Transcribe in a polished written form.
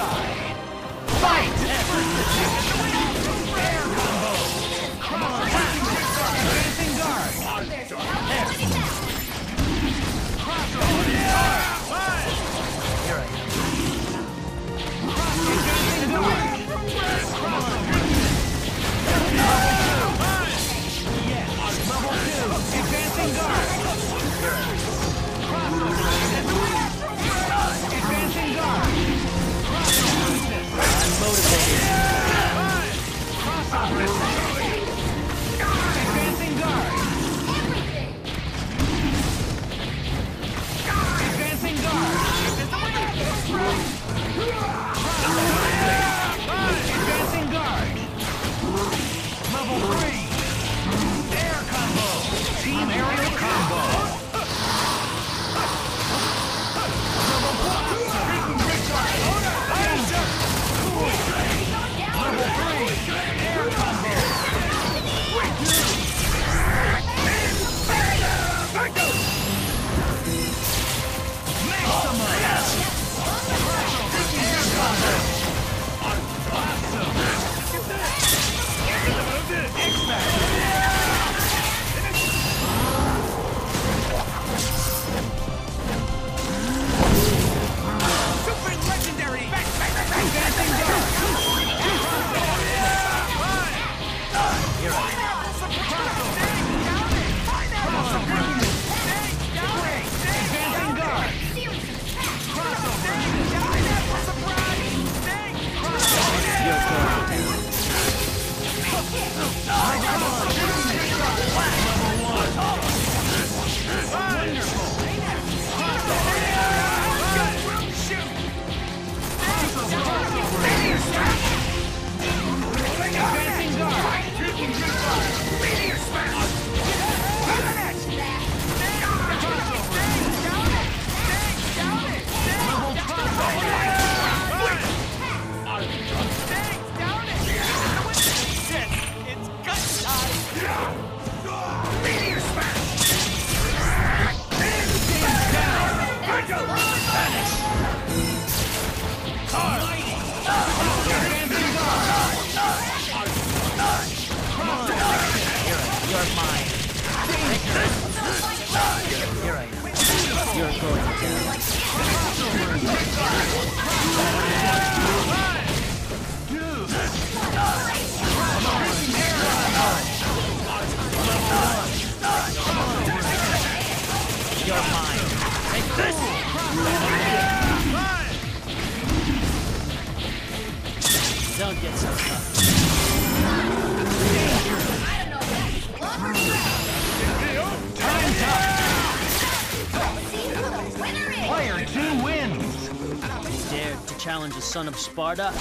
sky. Fight! Air combo. Crossing guard. Advancing guard. Advancing guard. I'm motivated. Advancing guard. Advancing guard. Advancing guard. Level 3. Air combo. Team aerial combo. Player 2 wins! He dared to challenge the son of Sparta?